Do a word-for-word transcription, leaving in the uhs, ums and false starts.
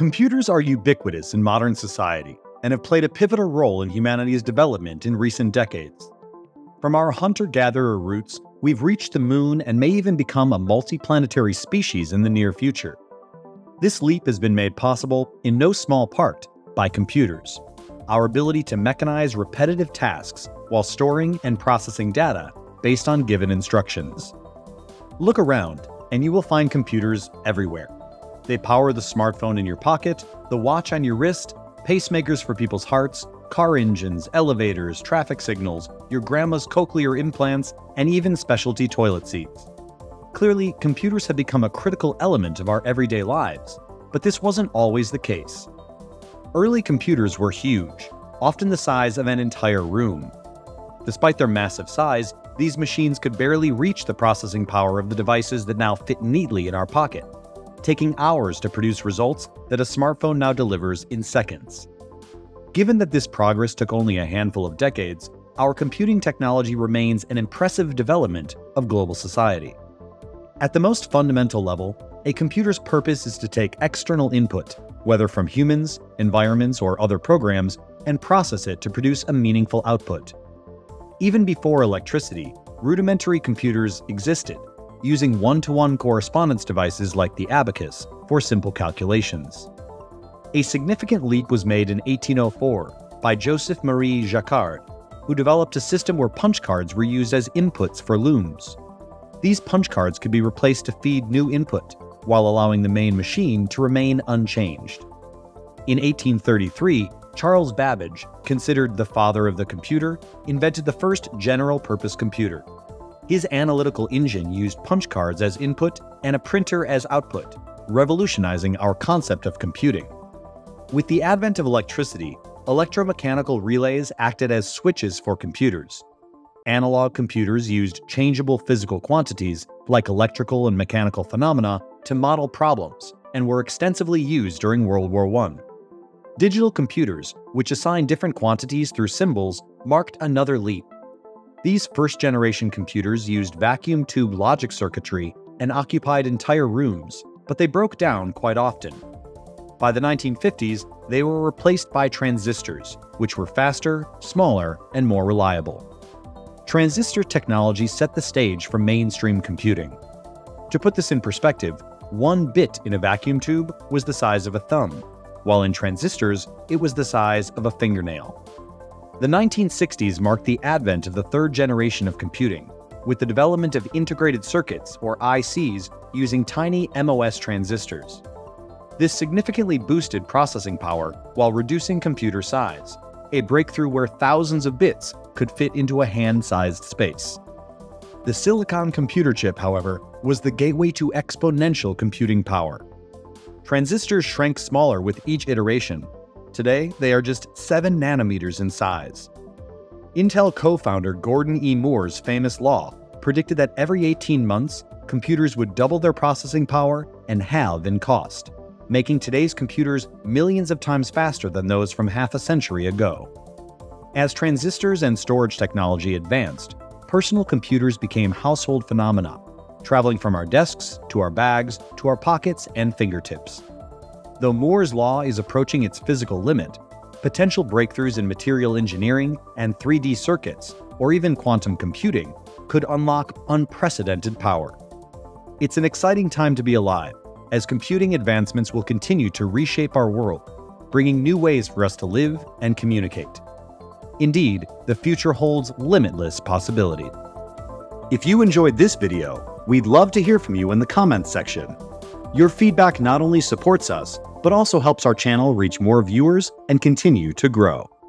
Computers are ubiquitous in modern society and have played a pivotal role in humanity's development in recent decades. From our hunter-gatherer roots, we've reached the moon and may even become a multiplanetary species in the near future. This leap has been made possible, in no small part, by computers. Our ability to mechanize repetitive tasks while storing and processing data based on given instructions. Look around, and you will find computers everywhere. They power the smartphone in your pocket, the watch on your wrist, pacemakers for people's hearts, car engines, elevators, traffic signals, your grandma's cochlear implants, and even specialty toilet seats. Clearly, computers have become a critical element of our everyday lives, but this wasn't always the case. Early computers were huge, often the size of an entire room. Despite their massive size, these machines could barely reach the processing power of the devices that now fit neatly in our pocket, taking hours to produce results that a smartphone now delivers in seconds. Given that this progress took only a handful of decades, our computing technology remains an impressive development of global society. At the most fundamental level, a computer's purpose is to take external input, whether from humans, environments, or other programs, and process it to produce a meaningful output. Even before electricity, rudimentary computers existed, using one-to-one correspondence devices like the abacus for simple calculations. A significant leap was made in eighteen oh four by Joseph Marie Jacquard, who developed a system where punch cards were used as inputs for looms. These punch cards could be replaced to feed new input, while allowing the main machine to remain unchanged. In eighteen thirty-three, Charles Babbage, considered the father of the computer, invented the first general-purpose computer. His analytical engine used punch cards as input and a printer as output, revolutionizing our concept of computing. With the advent of electricity, electromechanical relays acted as switches for computers. Analog computers used changeable physical quantities, like electrical and mechanical phenomena, to model problems, and were extensively used during World War One. Digital computers, which assign different quantities through symbols, marked another leap. These first-generation computers used vacuum tube logic circuitry and occupied entire rooms, but they broke down quite often. By the nineteen fifties, they were replaced by transistors, which were faster, smaller, and more reliable. Transistor technology set the stage for mainstream computing. To put this in perspective, one bit in a vacuum tube was the size of a thumb, while in transistors, it was the size of a fingernail. The nineteen sixties marked the advent of the third generation of computing, with the development of integrated circuits, or I Cs, using tiny M O S transistors. This significantly boosted processing power while reducing computer size, a breakthrough where thousands of bits could fit into a hand-sized space. The silicon computer chip, however, was the gateway to exponential computing power. Transistors shrank smaller with each iteration. Today, they are just seven nanometers in size. Intel co-founder Gordon E. Moore's famous law predicted that every eighteen months, computers would double their processing power and halve in cost, making today's computers millions of times faster than those from half a century ago. As transistors and storage technology advanced, personal computers became household phenomena, traveling from our desks, to our bags, to our pockets and fingertips. Though Moore's Law is approaching its physical limit, potential breakthroughs in material engineering and three D circuits, or even quantum computing, could unlock unprecedented power. It's an exciting time to be alive, as computing advancements will continue to reshape our world, bringing new ways for us to live and communicate. Indeed, the future holds limitless possibilities. If you enjoyed this video, we'd love to hear from you in the comments section. Your feedback not only supports us, but also helps our channel reach more viewers and continue to grow.